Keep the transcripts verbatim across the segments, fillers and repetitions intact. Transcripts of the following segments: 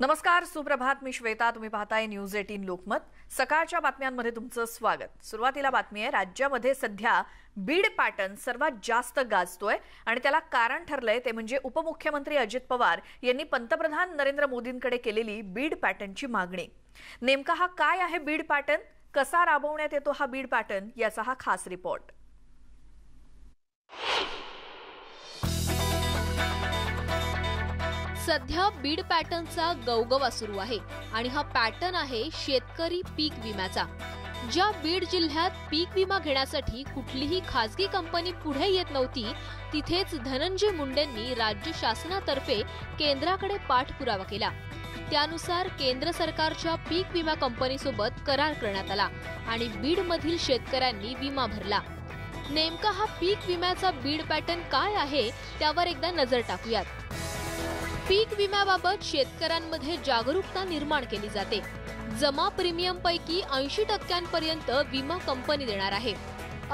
नमस्कार, सुप्रभात. मी श्वेता. तुम्ही पाहताय न्यूज एटीन लोकमत. सकाळच्या बातम्यांमध्ये तुमचं स्वागत. सुरुवातीला बातमी आहे, राज्यामध्ये सध्या बीड पॅटर्न सर्वात जास्त गाजतोय आणि त्याला कारण ठरलंय ते म्हणजे उपमुख्यमंत्री अजित पवार यांनी पंतप्रधान नरेंद्र मोदींकडे केलेली बीड पॅटर्नची मागणी. नेमका हा काय आहे बीड पॅटर्न, कसा राबवण्यात येतो हा बीड पॅटर्न, याचा हा खास रिपोर्ट. सध्या बीड पॅटर्नचा गवगवा सुरू आहे आणि हा पॅटर्न आहे शेतकरी पीक विम्याचा. ज्या बीड जिल्ह्यात पीक विमा घेण्यासाठी कुठलीही खासगी कंपनी पुढे येत नव्हती, तिथेच धनंजय मुंडेंनी राज्य शासनातर्फे केंद्राकडे पाठपुरावा केला. त्यानुसार केंद्र सरकारच्या पीक विमा कंपनीसोबत करार करण्यात आला आणि बीडमधील शेतकऱ्यांनी विमा भरला. नेमका हा पीक विम्याचा बीड पॅटर्न काय आहे त्यावर एकदा नजर टाकूयात. पीक विम्याबाबत शेतकऱ्यांमध्ये जागरूकता निर्माण केली जाते. जमा प्रीमियम पैकी ऐंशी टक्क्यांपर्यंत विमा कंपनी देणार आहे.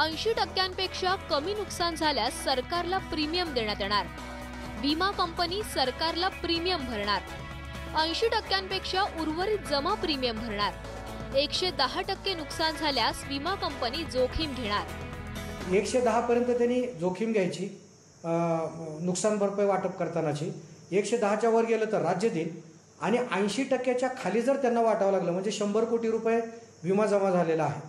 ऐंशी टक्क्यांपेक्षा कमी नुकसान झाल्यास सरकारला प्रीमियम देण्यात येणार. विमा कंपनी सरकारला प्रीमियम भरणार. ऐंशी टक्क्यांपेक्षा उर्वरित जमा प्रीमियम भरणार. एकशे दहा टक्के नुकसान झाल्यास विमा कंपनी जोखीम घेणार. एकशे दहा पर्यंत त्यांनी जोखीम घ्यायची, नुकसान भरपाई वाटप करतानाची. एकशे दहाच्या वर गेलं तर राज्य देईल आणि ऐंशी टक्क्याच्या खाली जर त्यांना वाटावं लागलं म्हणजे शंभर कोटी रुपये विमा जमा झालेला आहे.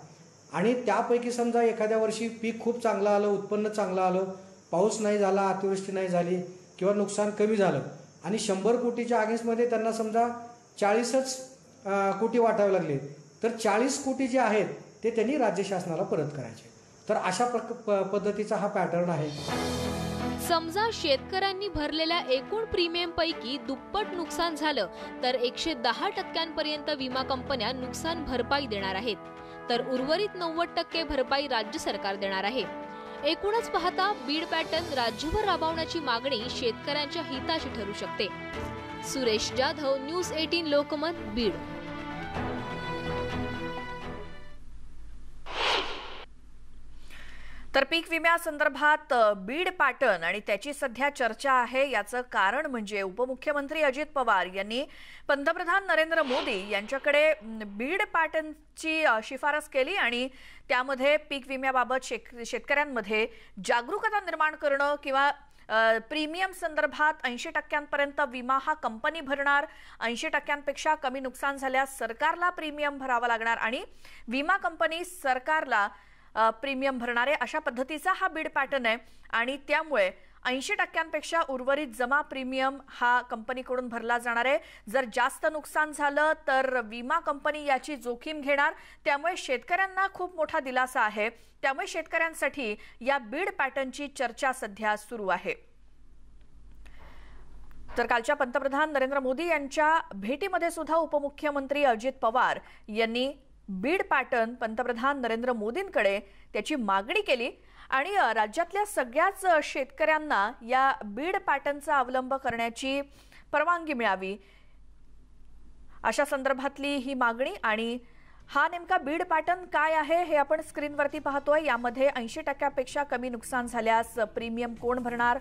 आणि त्यापैकी समजा एखाद्या वर्षी पीक खूप चांगलं आलं, उत्पन्न चांगलं आलं, पाऊस नाही झाला, अतिवृष्टी नाही झाली किंवा नुकसान कमी झालं आणि शंभर कोटीच्या अगेन्स्टमध्ये त्यांना समजा चाळीसच कोटी वाटावे लागले तर चाळीस कोटी जे आहेत ते त्यांनी राज्य शासनाला परत करायचे. तर अशा पद्धतीचा हा पॅटर्न आहे. समजा शेतकऱ्यांनी भरलेल्या एकूण प्रीमियमपैकी दुप्पट नुकसान झालं तर एकशे दहा टक्क्यांपर्यंत विमा कंपन्या नुकसान भरपाई देणार आहेत, तर उर्वरित नव्वद टक्के भरपाई राज्य सरकार देणार आहे. एकूणच पाहता बीड पॅटर्न राज्यभर राबवण्याची मागणी शेतकऱ्यांच्या हिताची ठरू शकते. Suresh Jadhav, news eighteen Lokmat, Beed. तर पीक विम्यासंदर्भात बीड पॅटर्न आणि त्याची सध्या चर्चा आहे. याचं कारण म्हणजे उपमुख्यमंत्री अजित पवार यांनी पंतप्रधान नरेंद्र मोदी यांच्याकडे बीड पॅटर्नची शिफारस केली आणि त्यामध्ये पीक विम्याबाबत शेक शेतकऱ्यांमध्ये जागरूकता निर्माण करणं किंवा प्रीमियम संदर्भात ऐंशी टक्क्यांपर्यंत विमा हा कंपनी भरणार, ऐंशी टक्क्यांपेक्षा कमी नुकसान झाल्यास सरकारला प्रीमियम भरावा लागणार आणि विमा कंपनी सरकारला प्रीमियम भरणारे, अशा पद्धतीचा हा बीड पॅटर्न आहे. आणि त्यामुळे ऐंशी टक्क्यांपेक्षा उर्वरित जमा प्रीमियम हा कंपनीकडून भरला जाणार आहे. जर जास्त नुकसान झालं तर विमा कंपनी याची जोखीम घेणार. त्यामुळे शेतकऱ्यांना खूप मोठा दिलासा आहे. त्यामुळे शेतकऱ्यांसाठी या बीड पॅटर्नची चर्चा सध्या सुरू आहे. तर कालच्या पंतप्रधान नरेंद्र मोदी यांच्या भेटीमध्ये सुद्धा उपमुख्यमंत्री अजित पवार यांनी बीड पॅटर्न पंतप्रधान नरेंद्र मोदींकडे त्याची मागणी केली आणि राज्यातल्या सगळ्याच शेतकऱ्यांना या बीड पॅटर्नचा अवलंब करण्याची परवानगी मिळावी, अशा संदर्भातली ही मागणी. आणि हा नेमका बीड पॅटर्न काय आहे हे आपण स्क्रीनवरती पाहतोय. यामध्ये ऐंशी टक्क्यापेक्षा कमी नुकसान झाल्यास प्रीमियम कोण भरणार,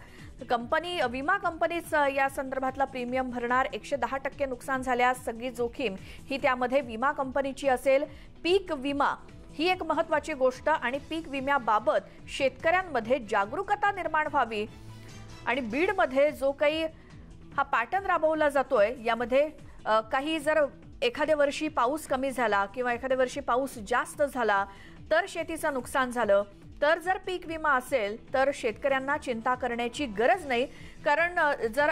कंपनी विमा कंपनीच या संदर्भातला प्रीमियम भरणार. एकशे दहा टक्के नुकसान झाल्यास सगळी जोखीम ही त्यामध्ये विमा कंपनीची असेल. पीक विमा ही एक महत्त्वाची गोष्ट आणि पीक विम्याबाबत शेतकऱ्यांमध्ये जागरूकता निर्माण व्हावी. आणि बीडमध्ये जो काही हा पॅटर्न राबवला जातोय यामध्ये काही जर एखाद्या वर्षी पाऊस कमी झाला किंवा एखाद्या वर्षी पाऊस जास्त झाला तर शेतीचं नुकसान झालं तर जर पीक विमा असेल तर शेतकऱ्यांना चिंता करण्याची गरज नाही. कारण जर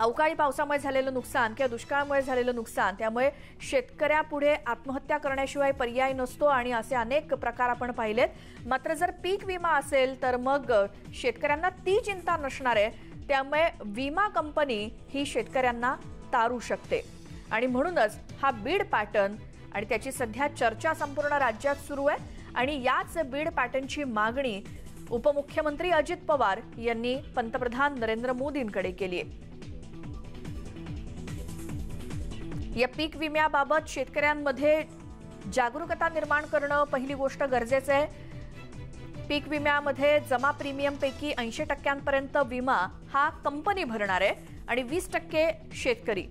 अवकाळी पावसामुळे झालेलं नुकसान किंवा दुष्काळामुळे झालेलं नुकसान त्यामुळे शेतकऱ्यापुढे आत्महत्या करण्याशिवाय पर्याय नसतो आणि असे अनेक प्रकार आपण पाहिलेत. मात्र जर पीक विमा असेल तर मग शेतकऱ्यांना ती चिंता नसणार आहे. त्यामुळे विमा कंपनी ही शेतकऱ्यांना तारू शकते आणि म्हणूनच हा बीड पॅटर्न आणि त्याची सध्या चर्चा संपूर्ण राज्यात सुरू आहे. आणि याच बीड पॅटर्नची मागणी उपमुख्यमंत्री अजित पवार यांनी पंतप्रधान नरेंद्र मोदींकडे केली आहे. या पीक विम्याबाबत शेतकऱ्यांमध्ये जागरूकता निर्माण करणं पहिली गोष्ट गरजेचं आहे. पीक विम्यामध्ये जमा प्रीमियमपैकी ऐंशी टक्क्यांपर्यंत विमा हा कंपनी भरणार आहे आणि वीस टक्के शेतकरी.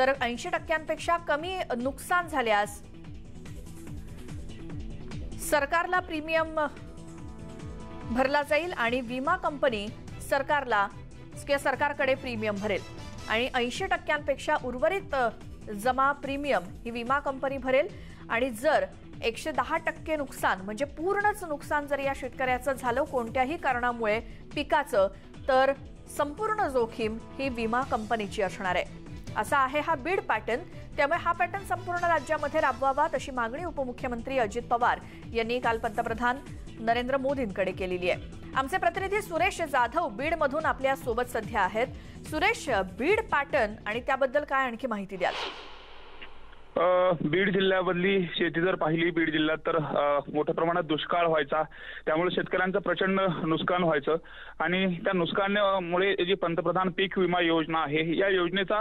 तर ऐंशी टक्क्यांपेक्षा कमी नुकसान झाल्यास सरकारला प्रीमियम भरला जाईल आणि विमा कंपनी सरकारला सरकारकडे प्रीमियम भरेल आणि ऐंशी टक्क्यांपेक्षा उर्वरित जमा प्रीमियम ही विमा कंपनी भरेल। आणि जर एकशे दहा टक्के नुकसान म्हणजे पूर्णच नुकसान जर या शेतकऱ्याचं झालं कोणत्याही कारणामुळे पिकाचं, तर संपूर्ण जोखीम ही विमा कंपनीची असणार आहे, असा आहे हा बीड पॅटर्न। त्यामुळे हा पॅटर्न संपूर्ण राज्यामध्ये राबवावा अशी मागणी उपमुख्यमंत्री अजित पवार यांनी काल पंतप्रधान नरेंद्र मोदींकडे केलेली आहे। आमचे प्रतिनिधी सुरेश जाधव बीड मधून आपल्या सोबत सध्या आहेत। सुरेश, बीड पॅटर्न आणि त्याबद्दल काय आणखी माहिती द्याल? बीड जिल्ह्यामधली शेती जर पाहिली बीड जिल्ह्यात तर मोठ्या प्रमाणात दुष्काळ व्हायचा, त्यामुळे शेतकऱ्यांचं प्रचंड नुकसान व्हायचं आणि त्या नुकसानामुळे जी पंतप्रधान पीक विमा योजना आहे या योजनेचा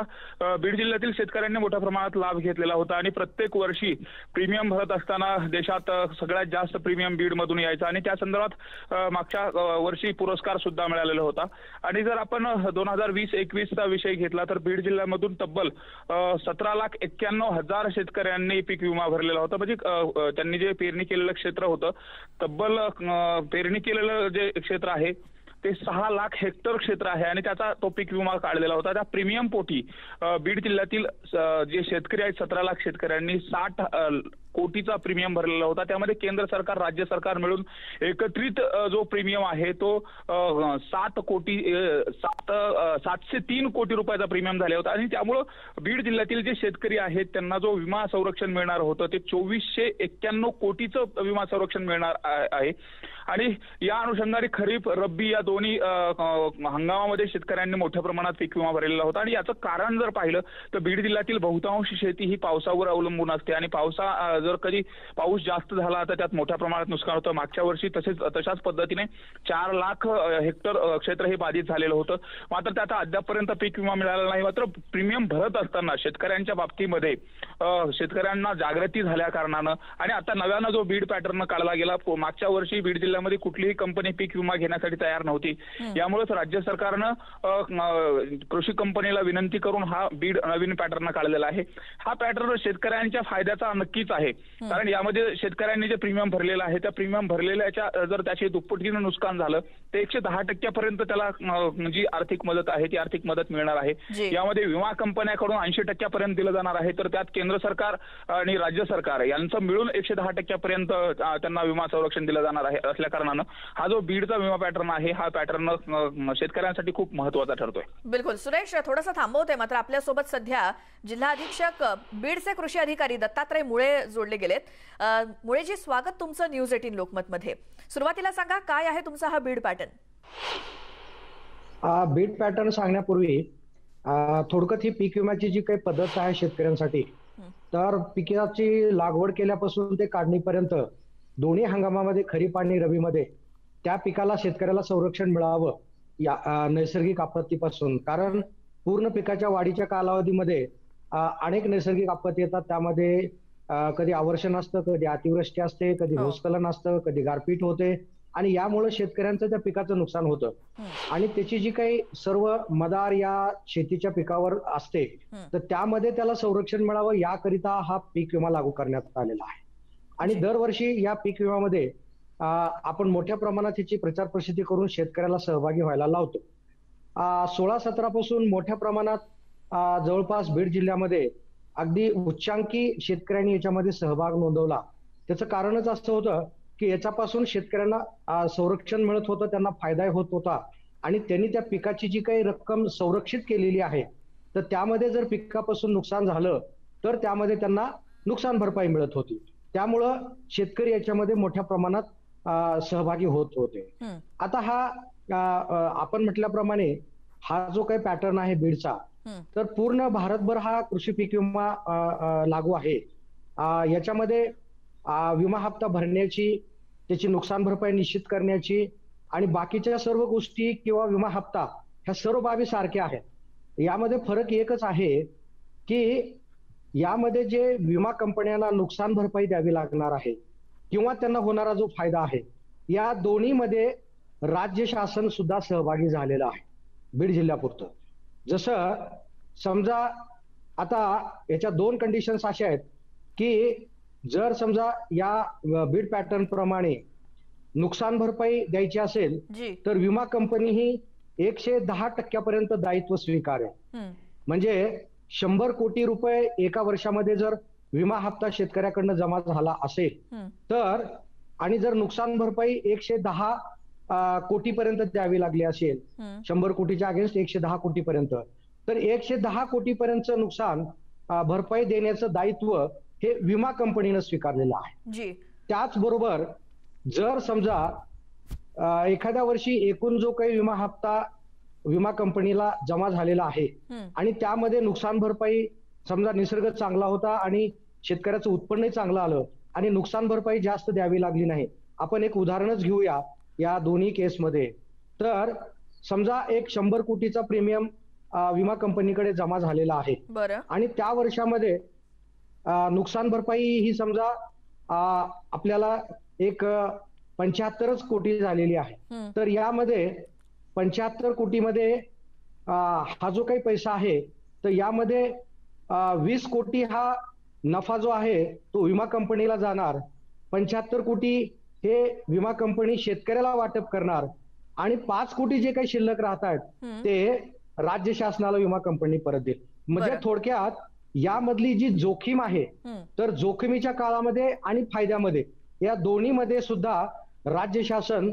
बीड जिल्ह्यातील शेतकऱ्यांनी मोठ्या प्रमाणात लाभ घेतलेला होता आणि प्रत्येक वर्षी प्रीमियम भरत असताना देशात सगळ्यात जास्त प्रीमियम बीडमधून यायचं आणि त्या संदर्भात मागच्या वर्षी पुरस्कार सुद्धा मिळालेला होता। आणि जर आपण दोन हजार वीस एकवीसचा विषय घेतला तर बीड जिल्ह्यामधून तब्बल सतरा लाख एक्क्याण्णव हजार शेतकऱ्यांनी पीक विमा भरलेला होता। म्हणजे त्यांनी जे पेरणी केलेलं क्षेत्र होतं, तब्बल पेरणी केलेलं जे क्षेत्र आहे ते सहा लाख हेक्टर क्षेत्र आहे आणि त्याचा तो पीक विमा काढलेला होता। त्या प्रीमियम पोटी बीड जिल्ह्यातील जे शेतकरी आहेत सतरा लाख शेतकऱ्यांनी साठ कोटीचा प्रीमियम भरलेला होता। त्यामध्ये केंद्र सरकार राज्य सरकार मिळून एकत्रित जो प्रीमियम आहे तो सात कोटी सात सातशे तीन कोटी रुपयाचा प्रीमियम झाला होता आणि त्यामुळं बीड जिल्ह्यातील जे शेतकरी आहेत त्यांना जो विमा संरक्षण मिळणार होतं ते चोवीसशे एक्क्याण्णव कोटीचं विमा संरक्षण मिळणार आहे। आणि या अनुषंगाने खरीप रब्बी या दोन्ही हंगामामध्ये शेतकऱ्यांनी मोठ्या प्रमाणात पीक विमा भरलेला होता आणि याचं कारण जर पाहिलं तर बीड जिल्ह्यातील बहुतांश शेती ही पावसावर अवलंबून असते आणि पावसा जर कधी पाऊस जास्त झाला तर त्यात मोठ्या प्रमाणात नुकसान होतं। मागच्या वर्षी तसेच तशाच पद्धतीने चार लाख हेक्टर क्षेत्र हे बाधित झालेलं होतं, मात्र त्याचा अद्यापपर्यंत पीक विमा मिळाला नाही। मात्र प्रीमियम भरत असताना शेतकऱ्यांच्या बाबतीमध्ये शेतकऱ्यांना जागृती झाल्या कारणानं आणि आता नव्यानं जो बीड पॅटर्न काढला गेला, मागच्या वर्षी बीड जिल्ह्यामध्ये कुठलीही कंपनी पीक विमा घेण्यासाठी तयार नव्हती, यामुळेच राज्य सरकारनं कृषी कंपनीला विनंती करून हा बीड नवीन पॅटर्न काढलेला आहे। हा पॅटर्न शेतकऱ्यांच्या फायद्याचा नक्कीच आहे, कारण यामध्ये शेतकऱ्यांनी जे प्रीमियम भरलेलं आहे त्या प्रीमियम भरलेल्याच्या जर त्याचे दुप्पटीनं नुकसान झालं तर एकशे दहा टक्क्यापर्यंत त्याला जी आर्थिक मदत आहे ती आर्थिक मदत मिळणार आहे। यामध्ये विमा कंपन्याकडून ऐंशी टक्क्यापर्यंत दिलं जाणार आहे, तर त्यात केंद्र सरकार आणि राज्य सरकार यांचं मिळून एकशे दहा टक्क्यापर्यंत त्यांना विमा संरक्षण दिलं जाणार आहे। असल्या कारणानं हा जो बीडचा विमा पॅटर्न आहे हा पॅटर्न शेतकऱ्यांसाठी खूप महत्वाचा ठरतोय। बिलकुल सुरेश, थोडंसं थांबवतोय, मात्र आपल्यासोबत सध्या जिल्हा अधीक्षक बीडचे कृषी अधिकारी दत्तात्रय मुळे जोडले गेलेत। मुळे जी, स्वागत तुमचं न्यूज एटीन लोकमत मध्ये। सुरुवातीला सांगा काय आहे तुमचा हा बीड पॅटर्न? बीड पॅटर्न सांगण्यापूर्वी थोडक्यात ही पीक विम्याची जी काही पद्धत आहे शेतकऱ्यांसाठी, तर पिकाची लागवड केल्यापासून ते काढणीपर्यंत दोन्ही हंगामामध्ये खरीप आणि रबीमध्ये त्या पिकाला शेतकऱ्याला संरक्षण मिळावं या नैसर्गिक आपत्तीपासून, कारण पूर्ण पिकाच्या वाढीच्या कालावधीमध्ये अनेक नैसर्गिक आपत्ती येतात। त्यामध्ये कधी आवर्षण असतं, कधी अतिवृष्टी असते, कधी भूस्खलन असतं, कधी गारपीट होते आणि यामुळे शेतकऱ्यांचं त्या पिकाचं नुकसान होतं आणि त्याची जी काही सर्व मदार या शेतीच्या पिकावर असते तर त्यामध्ये त्याला संरक्षण मिळावं याकरिता हा पीक विमा लागू करण्यात आलेला आहे। आणि दरवर्षी या पीक विम्यामध्ये आपण मोठ्या प्रमाणात त्याची प्रचार प्रसिद्धी करून शेतकऱ्याला सहभागी व्हायला लावतो। सोळा सतरा पासून मोठ्या प्रमाणात जवळपास बीड जिल्ह्यामध्ये अगदी उच्चांकी शेतकऱ्यांनी याच्यामध्ये सहभाग नोंदवला। त्याचं कारणच असं होतं की याच्यापासून शेतकऱ्यांना संरक्षण मिळत होतं, त्यांना फायदा होत होता आणि त्यांनी त्या पिकाची जी काही रक्कम संरक्षित केलेली आहे तर त्यामध्ये जर पिकापासून नुकसान झालं तर त्यामध्ये त्यांना नुकसान भरपाई मिळत होती, त्यामुळं शेतकरी याच्यामध्ये मोठ्या प्रमाणात सहभागी होत होते। आता हा आपण म्हटल्याप्रमाणे हा जो काही पॅटर्न आहे बीडचा, तर पूर्ण भारतभर हा कृषी पीक विमा लागू आहे। याच्यामध्ये विमा हप्ता भरण्याची, त्याची नुकसान भरपाई निश्चित करण्याची आणि बाकीच्या सर्व गोष्टी किंवा विमा हप्ता ह्या सर्व बाबी सारख्या आहेत। यामध्ये फरक एकच आहे की यामध्ये जे विमा कंपन्यांना नुकसान भरपाई द्यावी लागणार आहे किंवा त्यांना होणारा जो फायदा आहे या दोन्हीमध्ये राज्य शासन सुद्धा सहभागी झालेलं आहे बीड जिल्ह्यापुरतं। जसं समजा आता याच्या दोन कंडिशन्स अशा आहेत की जर समजा या बीड पॅटर्न प्रमाणे नुकसान भरपाई द्यायची असेल तर विमा कंपनी ही एकशे दहा टक्क्यापर्यंत दायित्व स्वीकारेल. म्हणजे शंभर कोटी रुपये एका वर्षामध्ये जर विमा हप्ता शेतकऱ्याकडनं जमा झाला असेल तर, आणि जर नुकसान भरपाई एकशे दहा कोटी पर्यंत द्यावी लागली असेल, शंभर कोटीच्या अगेन्स्ट एकशे दहा कोटी पर्यंत, तर एकशे दहा कोटी पर्यंतच नुकसान भरपाई देण्याचं दायित्व हे विमा कंपनीनं स्वीकारलेलं आहे. त्याचबरोबर जर समजा एखाद्या वर्षी एकूण जो काही विमा हप्ता विमा कंपनीला जमा झालेला आहे आणि त्यामध्ये नुकसान भरपाई, समजा निसर्ग चांगला होता आणि शेतकऱ्याचं उत्पन्नही चांगलं आलं आणि नुकसान भरपाई जास्त द्यावी लागली नाही. आपण एक उदाहरणच घेऊया या दोन्ही केसमध्ये. तर समजा एक शंभर कोटीचा प्रीमियम विमा कंपनीकडे जमा झालेला आहे आणि त्या वर्षामध्ये नुकसान भरपाई ही समजा आपल्याला एक पंच्याहत्तरच कोटी झालेली आहे. तर यामध्ये पंच्याहत्तर कोटीमध्ये हा जो काही पैसा आहे, तर यामध्ये वीस कोटी हा नफा जो आहे तो विमा कंपनीला जाणार, पंच्याहत्तर कोटी हे विमा कंपनी शेतकऱ्याला वाटप करणार आणि पाच कोटी जे काही शिल्लक राहतात ते राज्य शासनाला विमा कंपनी परत देईल. म्हणजे थोडक्यात यामधली जी जोखीम आहे, तर जोखमीच्या काळामध्ये आणि फायद्यामध्ये या दोन्हीमध्ये सुद्धा राज्य शासन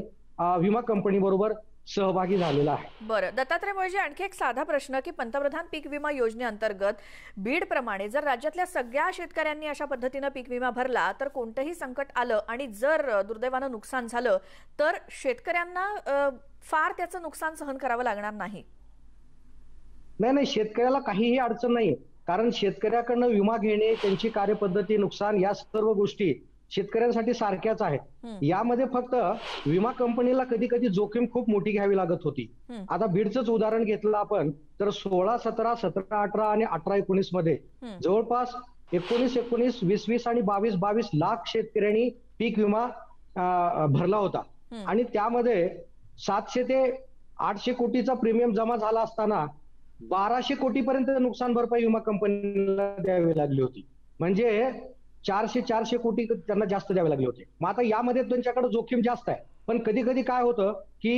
विमा कंपनी बरोबर सहभागी झालेला आहे. बरं, दत्तात्रय मुळेजी, आणखी एक साधा प्रश्न की पंतप्रधान पीक विमा योजनेअंतर्गत बीड प्रमाणे जर राज्यातल्या सगळ्या शेतकऱ्यांनी अशा पद्धतीने पीक विमा भरला तर कोणतंही संकट आलं आणि जर दुर्दैवानं नुकसान झालं तर शेतकऱ्यांना फार त्याचं नुकसान सहन करावं लागणार नाही? नाही नाही, शेतकऱ्याला काहीही अडचण नाही, कारण शेतकऱ्याकडनं विमा घेणे, त्यांची कार्यपद्धती, नुकसान या सर्व गोष्टी शेतकऱ्यांसाठी सारख्याच आहेत. यामध्ये फक्त विमा कंपनीला कधी कधी जोखीम खूप मोठी घ्यावी लागत होती. आता बीडचंच उदाहरण घेतलं आपण तर सोळा सतरा सतरा अठरा आणि अठरा एकोणीस मध्ये जवळपास एकोणीस एकोणीस वीस वीस आणि बावीस बावीस लाख शेतकऱ्यांनी पीक विमा भरला होता आणि त्यामध्ये सातशे ते आठशे कोटीचा प्रीमियम जमा झाला असताना बाराशे कोटीपर्यंत नुकसान भरपाई विमा कंपनीला द्यावी लागली होती. म्हणजे चारशे चारशे कोटी त्यांना जास्त द्यावे लागले होते. मग आता यामध्ये त्यांच्याकडे जोखीम जास्त आहे. पण कधी कधी काय होतं की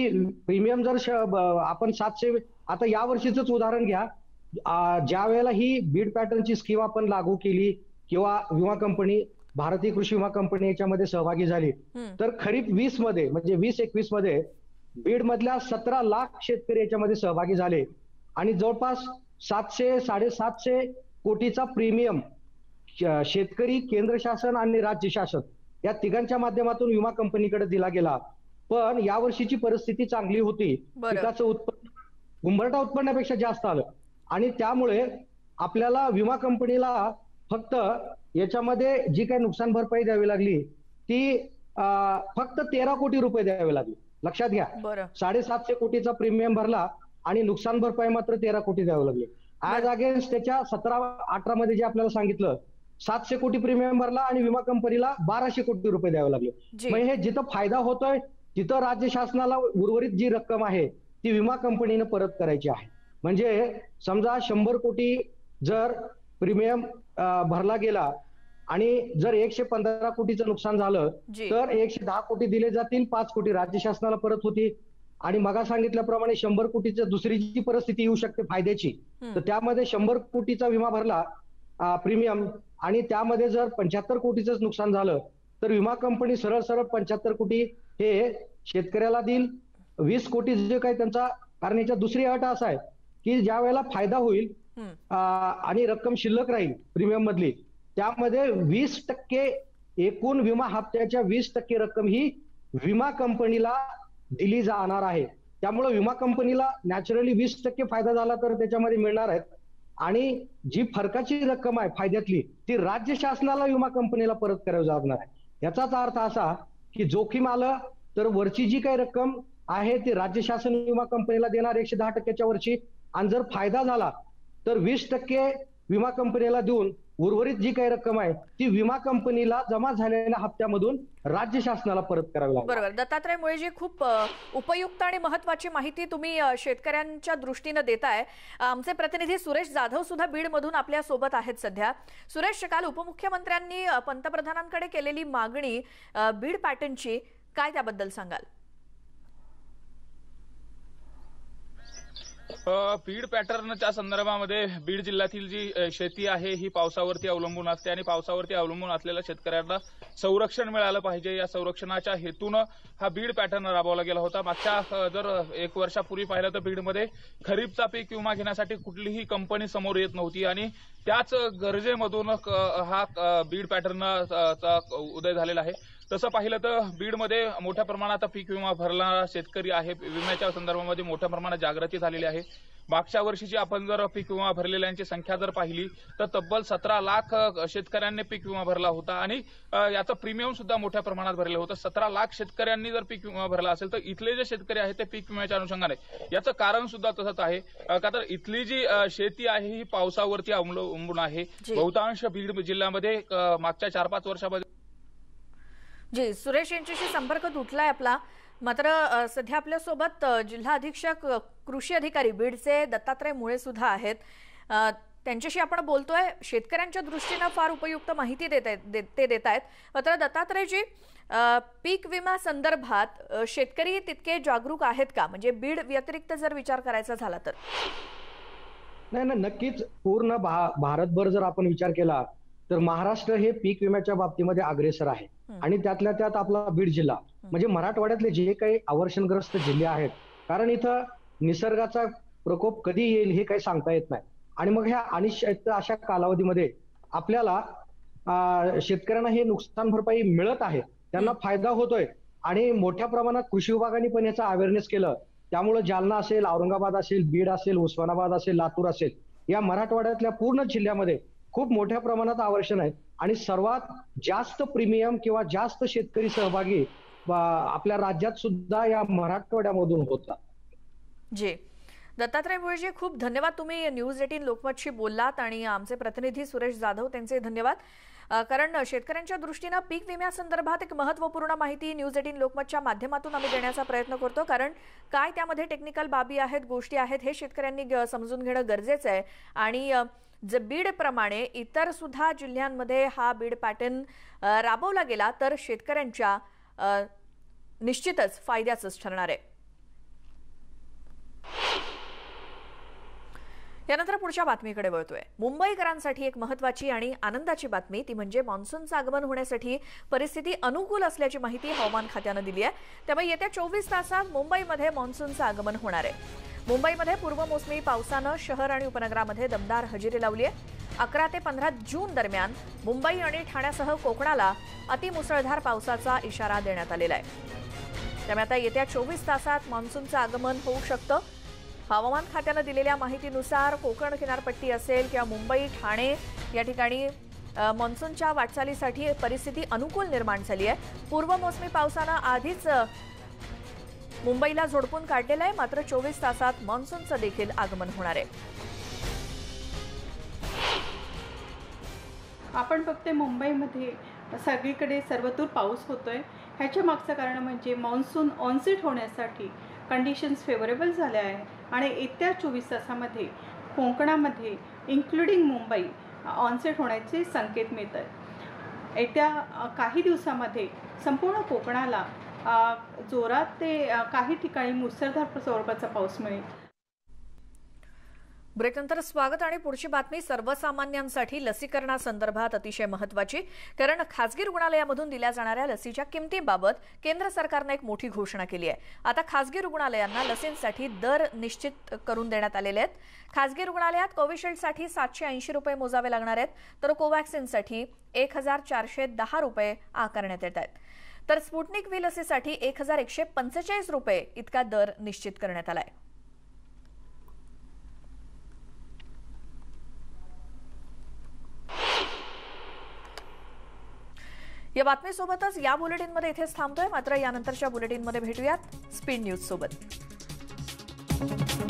प्रीमियम जर आपण सातशे, आता या वर्षीचंच उदाहरण घ्या, ज्या वेळेला ही बीड पॅटर्नची स्कीम आपण लागू केली किंवा विमा कंपनी भारतीय कृषी विमा कंपनी याच्यामध्ये सहभागी झाली, तर खरीप वीस मध्ये म्हणजे वीस एकवीस मध्ये बीड मधल्या सतरा लाख शेतकरी याच्यामध्ये सहभागी झाले आणि जवळपास सातशे साडेसातशे कोटीचा प्रीमियम शेतकरी, केंद्र शासन आणि राज्य शासन या तिघांच्या माध्यमातून विमा कंपनीकडे दिला गेला. पण या वर्षीची परिस्थिती चांगली होती, पिकाचं उत्पन्न गुंबरटा उत्पन्नापेक्षा जास्त आलं आणि त्यामुळे आपल्याला विमा कंपनीला फक्त याच्यामध्ये जी काही नुकसान भरपाई द्यावी लागली ती फक्त तेरा कोटी रुपये द्यावी लागली. लक्षात घ्या, साडेसातशे कोटीचा प्रीमियम भरला आणि नुकसान भरपाई मात्र तेरा कोटी द्यावी लागली. ऍज अगेन्स्ट त्याच्या सतरा अठरा मध्ये जे आपल्याला सांगितलं, सातशे कोटी प्रीमियम भरला आणि विमा कंपनीला बाराशे कोटी रुपये द्यावे लागले. म्हणजे हे जिथं फायदा होतोय तिथं राज्य शासनाला उर्वरित जी रक्कम आहे ती विमा कंपनीनं परत करायची आहे. म्हणजे समजा शंभर कोटी जर प्रीमियम भरला गेला आणि जर एकशे पंधरा कोटीचं नुकसान झालं तर एकशे दहा कोटी दिले जातील, पाच कोटी राज्य शासनाला परत होती. आणि मगा सांगितल्याप्रमाणे शंभर कोटीच्या दुसरी जी परिस्थिती येऊ शकते फायद्याची, तर त्यामध्ये शंभर कोटीचा विमा भरला प्रीमियम आणि त्यामध्ये जर पंच्याहत्तर कोटीच नुकसान झालं तर विमा कंपनी सरळ सरळ पंच्याहत्तर कोटी हे शेतकऱ्याला देईल, वीस कोटी जे काही त्यांचा. कारण याच्या दुसरी अट असा आहे की ज्या वेळेला फायदा होईल आणि रक्कम शिल्लक राहील प्रीमियम मधली, त्यामध्ये वीस टक्के एकूण विमा हप्त्याच्या वीस टक्के रक्कम ही विमा कंपनीला दिली जाणार आहे. त्यामुळे विमा कंपनीला नॅचरली वीस टक्के फायदा झाला तर त्याच्यामध्ये मिळणार आहेत आणि जी फरकाची रक्कम आहे फायद्यातली ती राज्य शासनाला विमा कंपनीला परत करावी लागणार आहे. याचाच अर्थ असा की जोखीम आलं तर वरची जी काही रक्कम आहे ती राज्य शासन विमा कंपनीला देणार एकशे दहा टक्क्याच्या वरची, आणि जर फायदा झाला तर वीस टक्के विमा कंपनीला देऊन उर्वरित जी काही रक्कम आहे ती विमा कंपनीला जमा झालेल्या हप्त्यामधून राज्य शासनाला परत करावी लागेल। बरोबर, दत्तात्रय मुळे जी खूप उपयुक्त आणि महत्त्वाची माहिती तुम्ही शेतकऱ्यांच्या दृष्टीने देताय। आमचे प्रतिनिधी सुरेश जाधव सुद्धा बीड मधून आपल्या सोबत आहेत सध्या। सुरेश, काल उपमुख्यमंत्र्यांनी पंतप्रधानांकडे केलेली मागणी बीड पॅटर्नची काय त्याबद्दल सांगाल? बीड पॅटर्नच्या संदर्भामध्ये बीड जिल्ह्यातील जी शेती आहे ही पावसावरती अवलंबून असते आणि पावसावरती अवलंबून असलेल्या शेतकऱ्यांना संरक्षण मिळालं पाहिजे या संरक्षणाच्या हेतूनं हा बीड पॅटर्न राबवला गेला होता। मागच्या जर एक वर्षापूर्वी पाहिलं तर बीडमध्ये खरीपचा पीक विमा घेण्यासाठी कुठलीही कंपनी समोर येत नव्हती आणि त्याच गरजेमधून हा बीड पॅटर्नचा उदय झालेला आहे। तसं पाहिलं तर बीडमध्ये मोठ्या प्रमाणात पीक विमा भरणारा शेतकरी आहे, विम्याच्या संदर्भामध्ये मोठ्या प्रमाणात जागृती झालेली आहे। मागच्या वर्षीची आपण जर पीक विमा भरलेल्यांची संख्या जर पाहिली तर तब्बल सतरा लाख शेतकऱ्यांनी पीक विमा भरला होता आणि याचं प्रीमियम सुद्धा मोठ्या प्रमाणात भरलेलं होतं। सतरा लाख शेतकऱ्यांनी जर पीक विमा भरला असेल तर इथले जे शेतकरी आहेत ते पीक विम्याच्या अनुषंगाने याचं कारण सुद्धा तसंच आहे का तर इथली जी शेती आहे ही पावसावरती अवलंबून आहे। बहुतांश बीड जिल्ह्यामध्ये मागच्या चार पाच वर्षामध्ये जी सुरेश यांच्याशी संपर्क तुटलाय आपला, मात्र सध्या आपल्या सोबत जिल्हा अधीक्षक कृषी अधिकारी बीडचे दत्तात्रय मुळे सुद्धा आहेत। त्यांच्याशी आपण बोलतोय, शेतकऱ्यांच्या दृष्टीने फार उपयुक्त माहिती देत देत आहेत। मात्र दत्तात्रयजी, पीक विमा संदर्भात शेतकरी तितके जागरूक आहेत का, म्हणजे बीड व्यतिरिक्त जर विचार करायचा झाला तर? नाही ना, नक्कीच पूर्ण भारतभर जर आपण विचार केला तर महाराष्ट्र हे पीक विम्याच्या बाबतीमध्ये अग्रेसर आहे आणि त्यातल्या त्यात आपला बीड जिल्हा म्हणजे मराठवाड्यातले जे काही आवर्षणग्रस्त जिल्हे आहेत, कारण इथं निसर्गाचा प्रकोप कधी येईल हे काही सांगता येत नाही आणि मग ह्या अनिश्चित अशा कालावधीमध्ये आपल्याला शेतकऱ्यांना हे नुकसान भरपाई मिळत आहे, त्यांना फायदा होतोय आणि मोठ्या प्रमाणात कृषी विभागाने पण याचा अवेअरनेस केलं। त्यामुळे जालना असेल, औरंगाबाद असेल, बीड असेल, उस्मानाबाद असेल, लातूर असेल, या मराठवाड्यातल्या पूर्ण जिल्ह्यामध्ये खूप मोठ्या प्रमाणात आवर्षण आहे आणि सर्वात जास्त प्रीमियम किंवा जास्त शेतकरी सहभागी आपल्या राज्यात सुद्धा या मराठवाड्यामधून होता। जी दत्तात्रय मुळेजी, खूप धन्यवाद, तुम्ही न्यूज एटीन लोकमतशी बोललात आणि आमचे प्रतिनिधी सुरेश जाधव त्यांचे धन्यवाद, कारण शेतकऱ्यांच्या दृष्टीनं पीक विम्यासंदर्भात एक महत्त्वपूर्ण माहिती न्यूज एटीन लोकमतच्या माध्यमातून आम्ही देण्याचा प्रयत्न करतो, कारण काय त्यामध्ये टेक्निकल बाबी आहेत, गोष्टी आहेत, हे शेतकऱ्यांनी समजून घेणं गरजेचं आहे आणि जर बीड प्रमाणे इतर सुद्धा जिल्ह्यांमध्ये हा बीड पॅटर्न राबवला गेला तर शेतकऱ्यांच्या निश्चितच फायद्याचंच ठरणार आहे। यानंतर पुढच्या बातमीकडे वळतोय। मुंबईकरांसाठी एक महत्त्वाची आणि आनंदाची बातमी ती म्हणजे मान्सूनचं आगमन होण्यासाठी परिस्थिती अनुकूल असल्याची माहिती हवामान खात्यानं दिली आहे। त्यामुळे येत्या चोवीस तासात मुंबईमध्ये मान्सूनचं आगमन होणार आहे। मुंबईमध्ये पूर्व मोसमी पावसानं शहर आणि उपनगरामध्ये दमदार हजेरी लावली आहे। अकरा ते पंधरा जून दरम्यान मुंबई आणि ठाण्यासह कोकणाला अतिमुसळधार पावसाचा इशारा देण्यात आलेला आहे। त्यामुळे आता येत्या चोवीस तासात मान्सूनचं आगमन होऊ शकतं। हवामान खात्यानं दिलेल्या माहितीनुसार कोकण किनारपट्टी असेल किंवा मुंबई ठाणे या ठिकाणी मान्सूनच्या वाटचालीसाठी परिस्थिती अनुकूल निर्माण झाली आहे। पूर्व मोसमी पावसानं आधीच मुंबईला झोडपून काढलेला आहे, मात्र चोवीस तासात मान्सूनचं देखील आगमन होणार आहे। आपण बघते मुंबईमध्ये सगळीकडे सर्वतूर पाऊस होतोय, ह्याच्या मागचं कारण म्हणजे मान्सून ऑनसेट होण्यासाठी कंडिशन्स फेवरेबल झाल्या आहेत आणि येत्या चोवीस तासामध्ये कोकणामध्ये इन्क्लुडिंग मुंबई ऑनसेट होण्याचे संकेत मिळत आहेत। येत्या काही दिवसामध्ये संपूर्ण कोकणाला जोरात ते काही ठिकाणी मुसळधार स्वरूपाचा पाऊस मिळेल। ब्रेकनंतर स्वागत आणि पुढची बातमी सर्वसामान्यांसाठी लसीकरणासंदर्भात अतिशय महत्त्वाची, कारण खासगी रुग्णालयामधून दिल्या जाणाऱ्या लसीच्या किमतीबाबत केंद्र सरकारने एक मोठी घोषणा केली आहे। आता खासगी रुग्णालयांना लसींसाठी दर निश्चित करून देण्यात आलेले आहेत। खासगी रुग्णालयात कोविशिल्डसाठी सातशे ऐंशी रुपये मोजावे लागणार आहेत, तर कोवॅक्सिनसाठी एक हजार चारशे दहा रुपये आकारण्यात येत आहेत, तर स्पुटनिक व्ही लसीसाठी एक हजार एकशे पंचेचाळीस रुपये इतका दर निश्चित करण्यात आला आहे। या बातमीसोबतच या बुलेटिनमध्ये इथेच थांबतोय, मात्र यानंतरच्या बुलेटिनमध्ये भेटूयात स्पीड न्यूज सोबत।